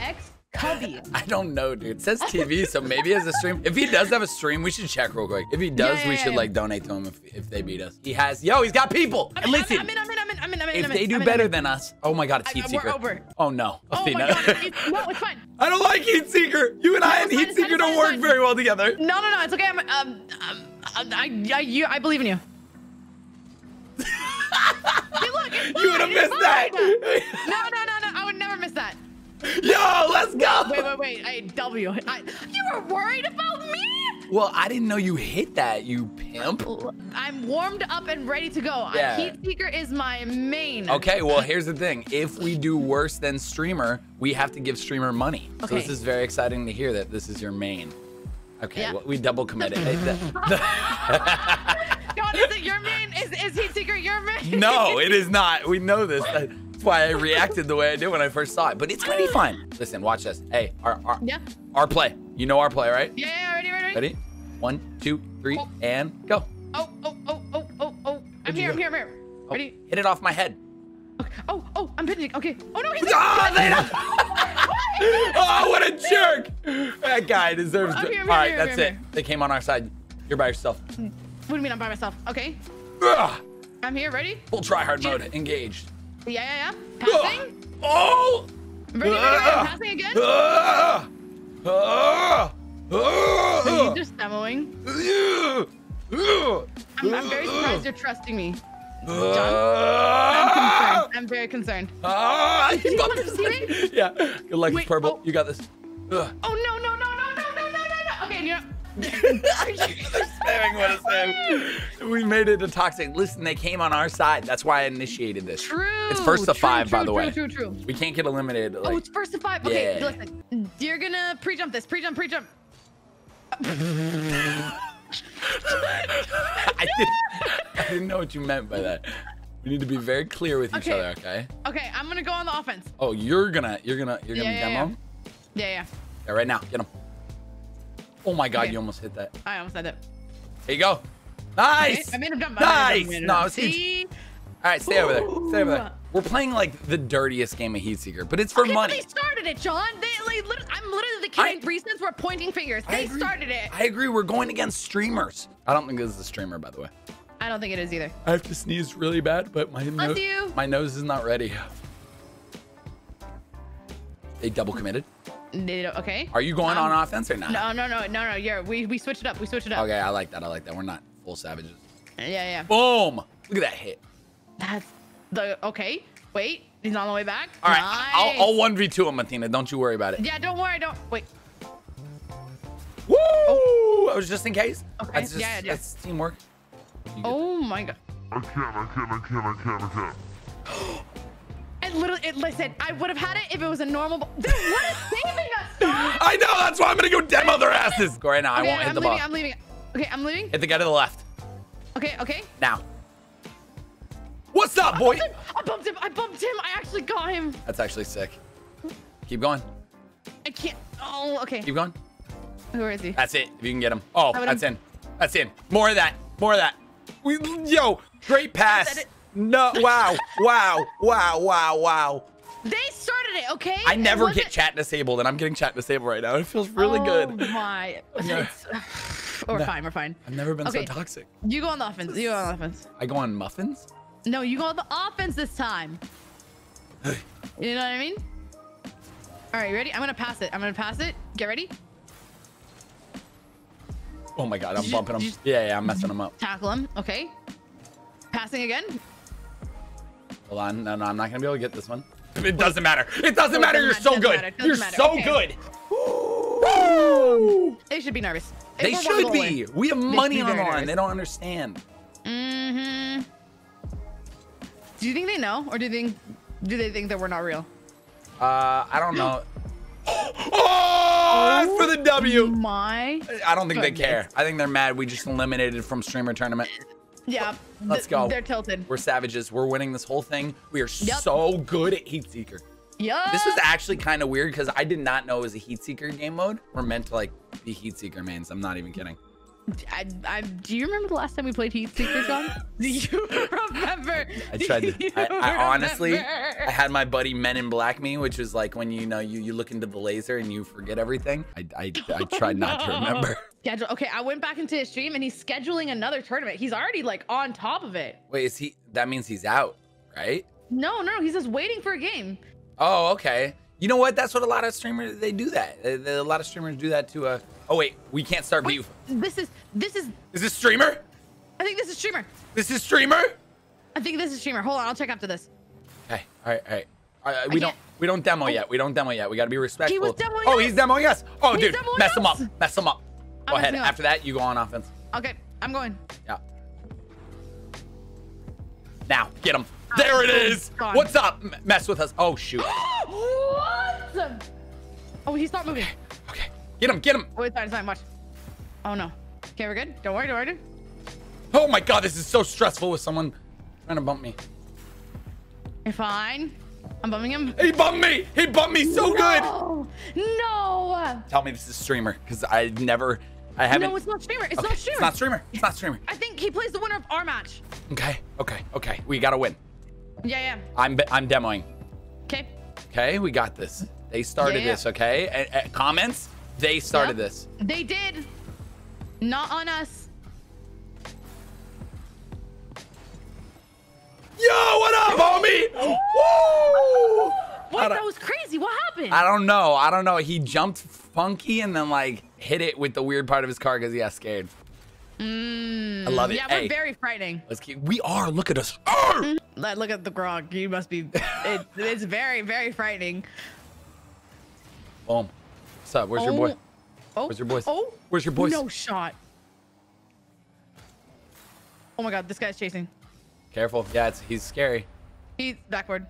Xkubby. I don't know, dude. It says TV, so maybe as a stream. If he does have a stream, we should check real quick. If he does, we should like donate to him if they beat us. He has. Yo, he's got people. And listen. If they do better than us, oh my God, it's Heatseeker. We're over. Oh no, Athena. Oh my God, no, it's fine. I don't like Heatseeker. You and I and Heatseeker don't work very well together. No, no, no, it's okay. I believe in you. Hey, look, you would have missed that. No, no, no, I would never miss that. Yo, let's go. Wait, you were worried about me? Well, I didn't know you hit that, you pimp. I'm warmed up and ready to go. Yeah. Heatseeker is my main. Okay, well, here's the thing. If we do worse than streamer, we have to give streamer money. Okay. So this is very exciting to hear that this is your main. Okay, well, we double committed. God, is it your main? Is Heatseeker your main? No, it is not. We know this. That's why I reacted the way I did when I first saw it. But it's going to be fun. Listen, watch this. Hey, our play. You know our play, right? Yeah, ready? 1, 2, 3, and go. Oh. I'm here. Ready? Oh, hit it off my head. Okay. Oh, I'm hitting it. Okay. Oh, no, he's oh, what a jerk. That guy deserves it. All right, that's it. They came on our side. You're by yourself. What do you mean I'm by myself? Okay. I'm here. Ready? Full try hard mode. Engaged. Yeah. Passing. Oh. Ready? Passing again. Are you just demoing? I'm very surprised you're trusting me, John. I'm very concerned. Did you want to see me? Yeah. Good luck, purple. You got this. Oh no! Okay, you're spamming what it's in. We made it a toxic. Listen, they came on our side. That's why I initiated this. True. It's first to five, by the way. True. We can't get eliminated. Like, oh, it's first to five. Okay, listen. You're gonna pre-jump this. Pre-jump. I didn't know what you meant by that. We need to be very clear with each other, okay? Okay, I'm gonna go on the offense. Oh, you're gonna demo? Yeah. Yeah, right now, get him. Oh my God, you almost hit that. I almost had it. Here you go. Nice. Okay, I made him jump. Nice. No, see. All right, stay over there. Stay over there. We're playing like the dirtiest game of Heatseeker, but it's for money. But they started it, John. I'm literally the king of reasons we're pointing fingers. They started it. I agree. We're going against streamers. I don't think this is a streamer, by the way. I don't think it is either. I have to sneeze really bad, but my nose is not ready. They double committed. Okay. Are you going on offense or not? No. We switched it up. Okay, I like that. We're not full savages. Yeah. Boom! Look at that hit. That's the Wait, he's on the way back. All right, nice. I'll 1v2 him, Athena. Don't you worry about it. Yeah, don't worry. Wait. Woo! Oh. I was just in case. Okay. That's just, that's teamwork. Oh my God. I can't. Listen, I would have had it if it was a normal ball. Dude, what is saving us? I know, that's why I'm gonna go demo their asses. Go right now, I won't hit the ball. I'm leaving. Okay, I'm leaving. Hit the guy to the left. Okay. Now. What's up, boy? I bumped him. I actually got him. That's actually sick. Keep going. I can't. Oh, okay. Keep going. Where is he? That's it, if you can get him. Oh, that's in. That's in. More of that. Yo, great pass. No, wow. They started it, okay? I never get chat disabled, and I'm getting chat disabled right now. It feels really good. Oh, my. We're fine. I've never been so toxic. You go on the offense. I go on muffins? No, you go on the offense this time. You know what I mean? All right, you ready? I'm going to pass it. Get ready. Oh, my God. I'm bumping him. Yeah, I'm messing him up. Tackle him. Okay. Passing again. Hold on. No, I'm not going to be able to get this one. It doesn't matter. You're so good. You're so good. Woo! They should be nervous. They should be. We have money on the line. They don't understand. Mm-hmm. Do you think they know? Or do they think that we're not real? I don't know. Oh, for the W. My. I don't think they care. I think they're mad. We just eliminated from streamer tournament. Yeah, let's go. They're tilted. We're savages. We're winning this whole thing. We are so good at Heatseeker. Yeah. This was actually kind of weird because I did not know it was a Heatseeker game mode. We're meant to like be Heatseeker mains. I'm not even kidding. Do you remember the last time we played Heatseeker, John? Do you remember? I had my buddy Men in Black me, which was like when you look into the laser and you forget everything. I tried not to remember. Schedule. Okay, I went back into his stream and he's scheduling another tournament. He's already like on top of it. Wait, is he? That means he's out, right? No, he's just waiting for a game. Oh, okay. You know what? That's what a lot of streamers, they do that. A lot of streamers do that to a... Oh, wait. We can't start beef. Is this streamer? I think this is streamer. This is streamer? I think this is streamer. Hold on. I'll check after this. Okay. All right. We don't demo yet. We don't demo yet. We got to be respectful. He was demoing us. He's demoing us. Oh, he's dude. Mess him up. Go ahead. After that, you go on offense. Okay. I'm going. Yeah. Now, get him. There it is. God. What's up? Mess with us. Oh, shoot. What? Oh, he's not moving. Okay. Get him. Oh, it's fine. Watch. Oh, no. Okay, we're good. Don't worry, dude. Oh, my God. This is so stressful with someone trying to bump me. You're fine. I'm bumping him. He bumped me. He bumped me so good. No. Tell me this is streamer because I haven't. No, it's not streamer. It's not streamer. I think he plays the winner of our match. Okay. We got to win. Yeah. I'm demoing. Okay, we got this. They started this, okay? Comments? They started this. They did. Not on us. Yo, what up, homie? Woo! What? That was crazy. What happened? I don't know. He jumped funky and then like hit it with the weird part of his car because he got scared. I love it. Yeah, we're very frightening. Let's keep. We are. Look at us. Look at the grog. You must be. It's very, very frightening. Boom. What's up? Where's your boy? Where's your boy? No shot. Oh my God! This guy's chasing. Careful. Yeah, he's scary. He's backward.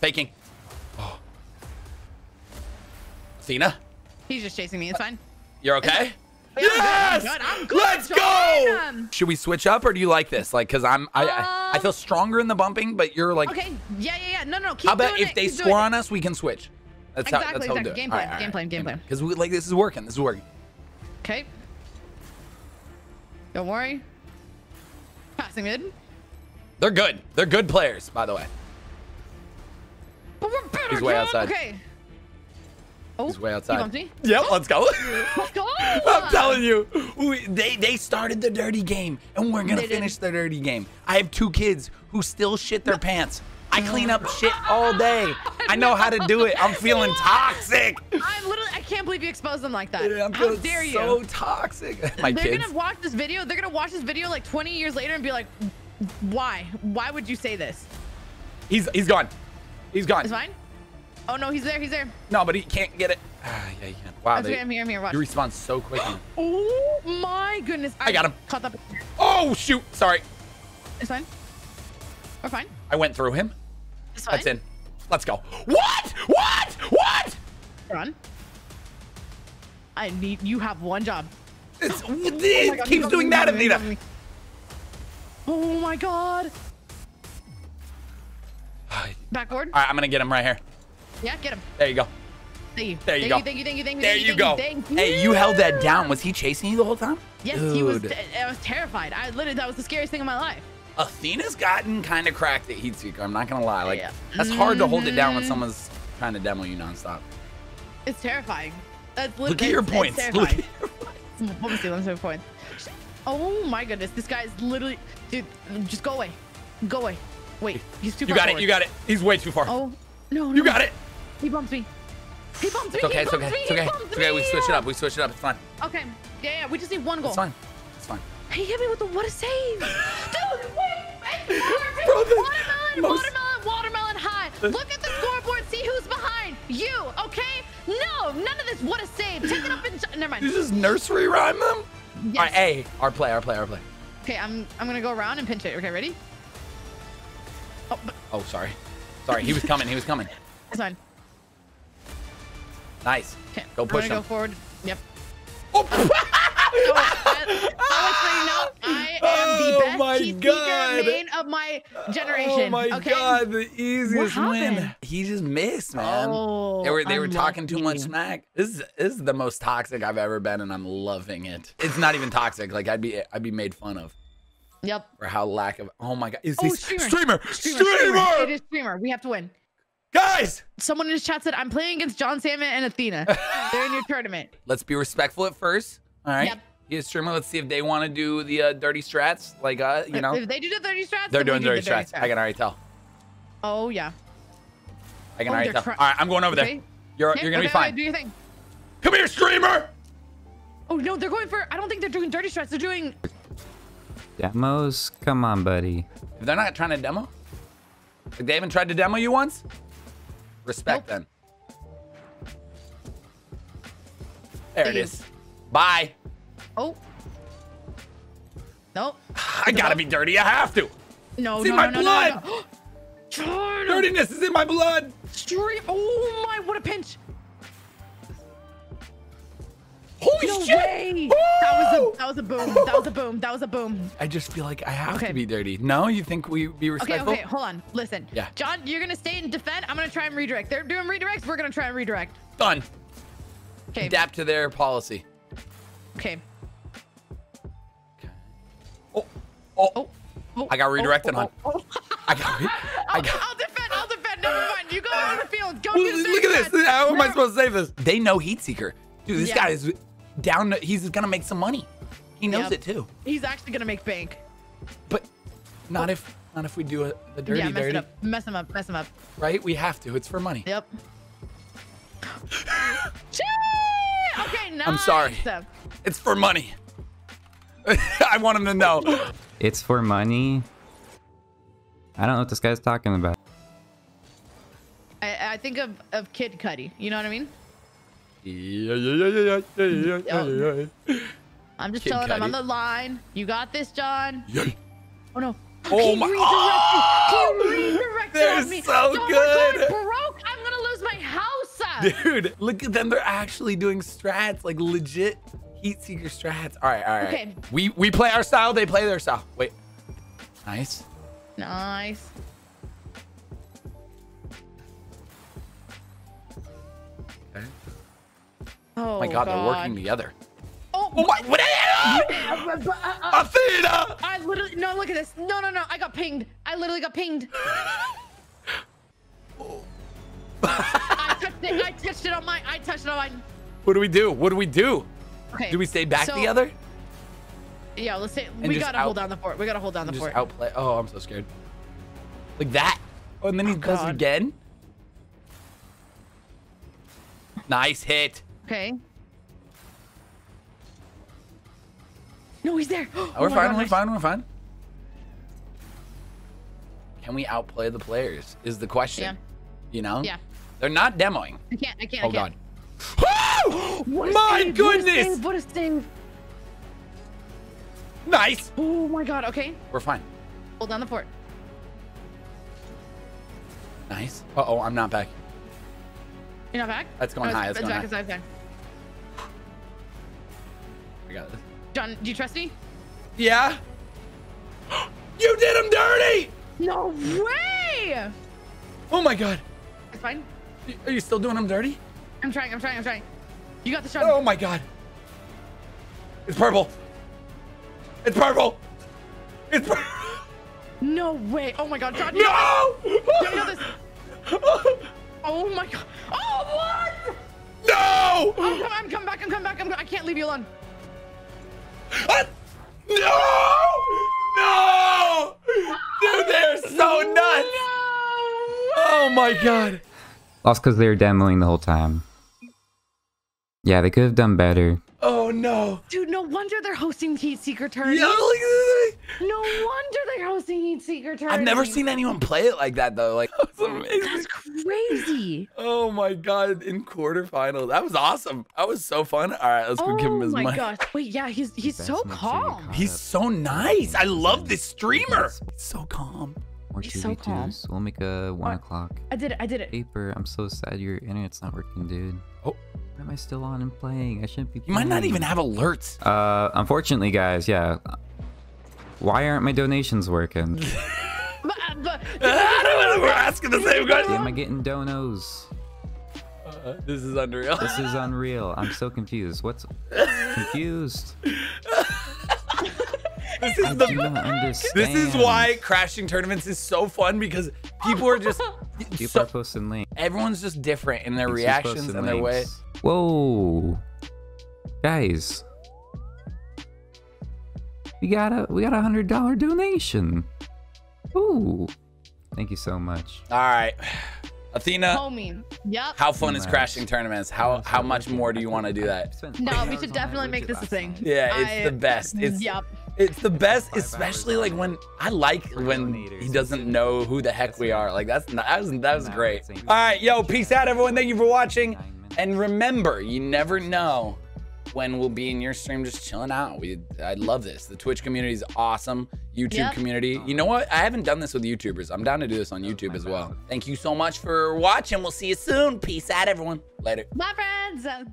Faking. Oh. Athena. He's just chasing me. It's fine. You're okay. Yes! I'm good. Let's go! Should we switch up or do you like this? Like, cause I feel stronger in the bumping, but you're like... Okay, yeah. No, keep doing it. How about if they score on us, we can switch. That's exactly how we'll do it. Game plan. Cause we, like, this is working. Okay. Don't worry. Passing mid. They're good. They're good players, by the way. But we're better, He's way outside. Okay. He's way outside. Yep, let's go. Let's go. I'm telling you, they started the dirty game, and we're gonna finish the dirty game. I have two kids who still shit their pants. I clean up shit all day. I know how to do it. I'm feeling toxic. I can't believe you exposed them like that. Yeah, how dare you? So toxic. They're gonna watch this video. They're gonna watch this video like 20 years later and be like, why? Why would you say this? He's gone. He's gone. It's fine. Oh no, he's there. No, but he can't get it. Yeah, he can. Wow, I'm here, watch. You respond so quickly. Oh my goodness. I got him. Caught up. Oh shoot, sorry. It's fine. We're fine. I went through him. It's fine. That's in. Let's go. What? Run. You have one job. It keeps doing that, Athena. Oh my God. Backward. All right, I'm gonna get him right here. Yeah, get him. There you go. Thank you. Hey, you held that down. Was he chasing you the whole time? Yes, dude. He was. I was terrified. That was the scariest thing in my life. Athena's gotten kind of cracked at Heatseeker. I'm not going to lie. Like, that's hard to hold it down when someone's trying to demo you nonstop. It's terrifying. Look at your points. Let me see points. Oh, my goodness. This guy is literally... Dude, just go away. Wait, he's too far. You got it. He's way too far. Oh, no. You got it. He bumped me. It's okay. We switch it up. It's fine. Okay. Yeah. We just need one goal. It's fine. He hit me with the what a save. Dude, wait. Watermelon high. Look at the scoreboard. See who's behind you. Okay. No, none of this. What a save. Take it up and never mind. This is nursery rhyme them. Yes. All right, our play. Okay, I'm gonna go around and pinch it. Okay, ready? Oh, sorry. He was coming. It's fine. Nice. Okay. Go push him. Go forward. Yep. Oh! I am the best. Oh my Heatseeker main of my generation. Oh my god, the easiest win. He just missed, man. Oh, they were talking too much smack. This is the most toxic I've ever been, and I'm loving it. It's not even toxic. Like I'd be made fun of. Yep. Or how lack of. Oh my god. Is this streamer? It is streamer. We have to win. Guys! Someone in his chat said, I'm playing against John Salmon and Athena. They're in your tournament. Let's be respectful at first. All right. Yep. Here's streamer. Let's see if they want to do the dirty strats. Like, you know. If they do the dirty strats, they're doing dirty strats. I can already tell. Oh, yeah. I can already tell. All right, I'm going over there. You're going to be fine. Do your thing. Come here, streamer! Oh, no, they're going for... I don't think they're doing dirty strats. They're doing... Demos? Come on, buddy. If they're not trying to demo? Like, they haven't tried to demo you once? Respect then. There it is. Bye. Oh. Nope. I gotta be dirty. I have to. No, it's in my blood. Dirtiness is in my blood. Stream. Oh my! What a pinch. Holy shit! Way. That was a boom. That was a boom. That was a boom. I just feel like I have to be dirty. No, you think we be respectful? Okay, hold on. Listen. Yeah. John, you're gonna stay and defend. I'm gonna try and redirect. They're doing redirects. We're gonna try and redirect. Done. Okay. Adapt to their policy. Okay. Oh. Oh. Oh. Oh. I got redirected on. I'll defend. I'll defend. Never mind. You go out of the field. Go get the Look at this. How am I supposed to save this? They know Heatseeker. Dude, this guy is down. He's gonna make some money. He knows it too. He's actually gonna make bank. But not if we do the dirty. Yeah, mess him up. Right? We have to. It's for money. Yep. Okay, nice. I'm sorry. It's for money. I want him to know. It's for money. I don't know what this guy's talking about. I think of Kid Cudi. You know what I mean? I'm just telling him I'm the line. You got this, John. Oh no! Oh my! They're so good. Broke. I'm gonna lose my house. Dude, look at them. They're actually doing strats, like legit Heatseeker strats. All right, all right. Okay. We play our style. They play their style. Wait. Nice. Nice. Oh my god, they're working together. Oh, what? Athena! I literally, no, look at this. No, no, no, I got pinged. I literally got pinged. I touched it on mine. I touched it on mine. What do we do? What do we do? Okay. Do we stay back together? Yeah, let's say, we gotta hold down the fort. We gotta hold down the fort. Outplay. Oh, I'm so scared. Like that. Oh, and then he does it again. Nice hit. Okay. No, he's there. Oh, we're fine. We're fine. We're fine. Can we outplay the players? Is the question. Yeah. You know. Yeah. They're not demoing. I can't. I can't. Oh god. Oh, my goodness! What a save! Nice. Oh my god. Okay. We're fine. Hold down the fort. Nice. Uh oh, I'm not back. You're not back. That's going high. That's going high. I got this. John, do you trust me? Yeah. You did him dirty! No way! Oh my god. It's fine. Are you still doing him dirty? I'm trying, I'm trying, I'm trying. You got the shot. Oh my god. It's purple. It's purple. It's purple. No way. Oh my god, John. No! You know this. Oh my god. Oh, what? No! I'm coming back, I'm coming back. I can't leave you alone. No! Dude, they're so nuts! No way! Oh my god. Lost because they were demoing the whole time. Yeah, they could have done better. Oh no. Dude, no wonder they're hosting Heatseeker tournaments. No wonder they're hosting Heatseeker tournaments. I've never seen anyone play it like that though. Like, that's amazing. That's crazy. Oh my god, in quarterfinals. That was awesome. That was so fun. All right, let's go give him his money. Oh my gosh. Wait, yeah, he's so calm. He's so nice. I love this streamer. He's so calm. He's so calm. So we'll make a 1 o'clock. I did it. Paper. I'm so sad your internet's not working, dude. Oh. Why am I still on and playing? I shouldn't be playing. You might not even have alerts. Unfortunately, guys, yeah. Why aren't my donations working? We're asking the same question. Am I getting donos? This is unreal. This is unreal. I'm so confused. What's confused? This is why crashing tournaments is so fun, because people are just people are posting links. Everyone's just different in their reactions and their way. Whoa, guys, we got $100 donation. Ooh, thank you so much. All right, Athena. Homie. Yep. How fun is crashing tournaments? How much more do you want to do that? No, we should definitely make this a thing. Yeah, it's the best. Yep. It's the best, especially like when I like when he doesn't know who the heck we are. Like that was great. All right, yo, peace out, everyone. Thank you for watching, and remember, you never know when we'll be in your stream just chilling out. I love this. The Twitch community is awesome. YouTube community. You know what? I haven't done this with YouTubers. I'm down to do this on YouTube as well. Thank you so much for watching. We'll see you soon. Peace out, everyone. Later. Bye, friends.